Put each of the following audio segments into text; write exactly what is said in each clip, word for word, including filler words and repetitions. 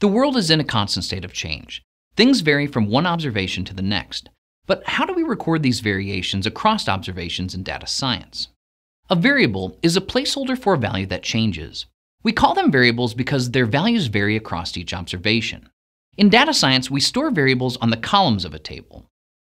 The world is in a constant state of change. Things vary from one observation to the next. But how do we record these variations across observations in data science? A variable is a placeholder for a value that changes. We call them variables because their values vary across each observation. In data science, we store variables on the columns of a table.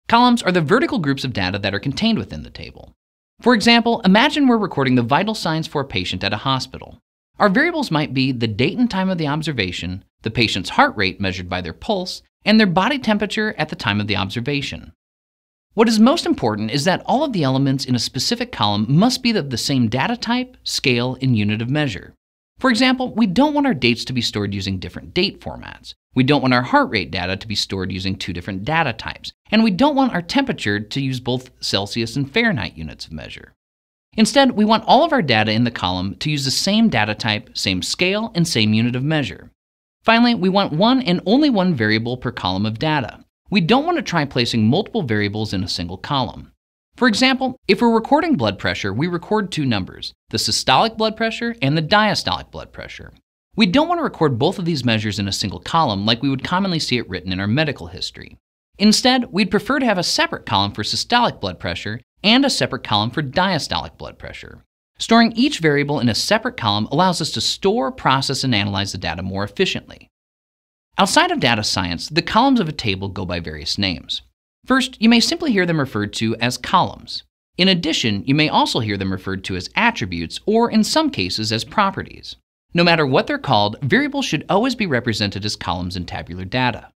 Columns are the vertical groups of data that are contained within the table. For example, imagine we're recording the vital signs for a patient at a hospital. Our variables might be the date and time of the observation, the patient's heart rate measured by their pulse, and their body temperature at the time of the observation. What is most important is that all of the elements in a specific column must be of the same data type, scale, and unit of measure. For example, we don't want our dates to be stored using different date formats. We don't want our heart rate data to be stored using two different data types. And we don't want our temperature to use both Celsius and Fahrenheit units of measure. Instead, we want all of our data in the column to use the same data type, same scale, and same unit of measure. Finally, we want one and only one variable per column of data. We don't want to try placing multiple variables in a single column. For example, if we're recording blood pressure, we record two numbers, the systolic blood pressure and the diastolic blood pressure. We don't want to record both of these measures in a single column like we would commonly see it written in our medical history. Instead, we'd prefer to have a separate column for systolic blood pressure and a separate column for diastolic blood pressure. Storing each variable in a separate column allows us to store, process, and analyze the data more efficiently. Outside of data science, the columns of a table go by various names. First, you may simply hear them referred to as columns. In addition, you may also hear them referred to as attributes or, in some cases, as properties. No matter what they're called, variables should always be represented as columns in tabular data.